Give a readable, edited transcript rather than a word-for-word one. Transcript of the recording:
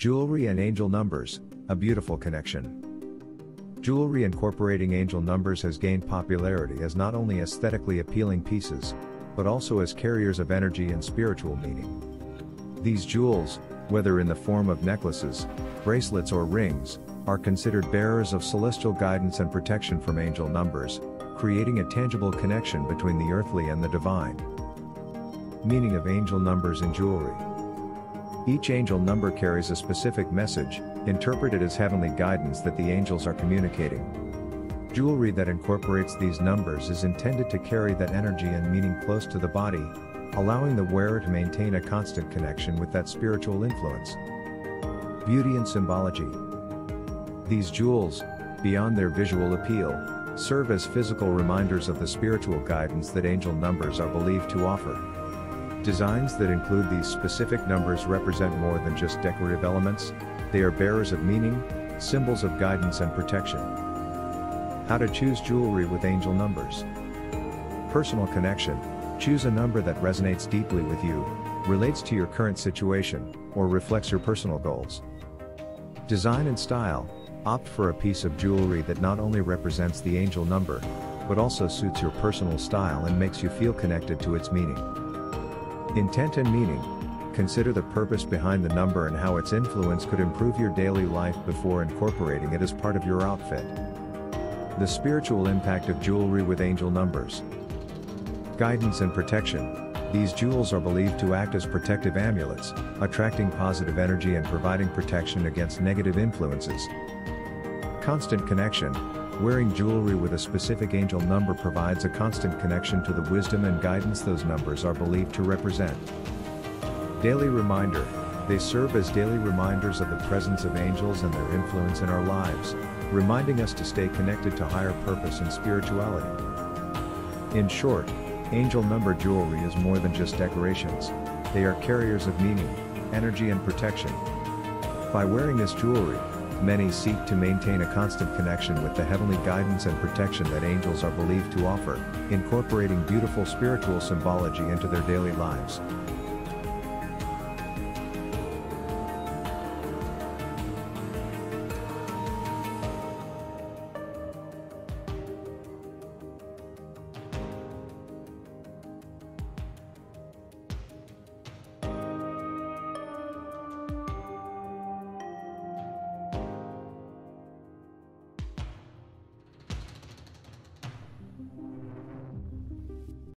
Jewelry and angel numbers, a beautiful connection. Jewelry incorporating angel numbers has gained popularity as not only aesthetically appealing pieces, but also as carriers of energy and spiritual meaning. These jewels, whether in the form of necklaces, bracelets or rings, are considered bearers of celestial guidance and protection from angel numbers, creating a tangible connection between the earthly and the divine. Meaning of angel numbers in jewelry. Each angel number carries a specific message, interpreted as heavenly guidance that the angels are communicating. Jewelry that incorporates these numbers is intended to carry that energy and meaning close to the body, allowing the wearer to maintain a constant connection with that spiritual influence. Beauty and symbology. These jewels, beyond their visual appeal, serve as physical reminders of the spiritual guidance that angel numbers are believed to offer. Designs that include these specific numbers represent more than just decorative elements, they are bearers of meaning, symbols of guidance and protection. How to choose jewelry with angel numbers. Personal connection, choose a number that resonates deeply with you, relates to your current situation, or reflects your personal goals. Design and style, opt for a piece of jewelry that not only represents the angel number, but also suits your personal style and makes you feel connected to its meaning. Intent and meaning. Consider the purpose behind the number and how its influence could improve your daily life before incorporating it as part of your outfit. The spiritual impact of jewelry with angel numbers. Guidance and protection. These jewels are believed to act as protective amulets, attracting positive energy and providing protection against negative influences. Constant connection. Wearing jewelry with a specific angel number provides a constant connection to the wisdom and guidance those numbers are believed to represent. Daily reminder. They serve as daily reminders of the presence of angels and their influence in our lives, reminding us to stay connected to higher purpose and spirituality. In short, angel number jewelry is more than just decorations. They are carriers of meaning, energy and protection. By wearing this jewelry, many seek to maintain a constant connection with the heavenly guidance and protection that angels are believed to offer, incorporating beautiful spiritual symbology into their daily lives.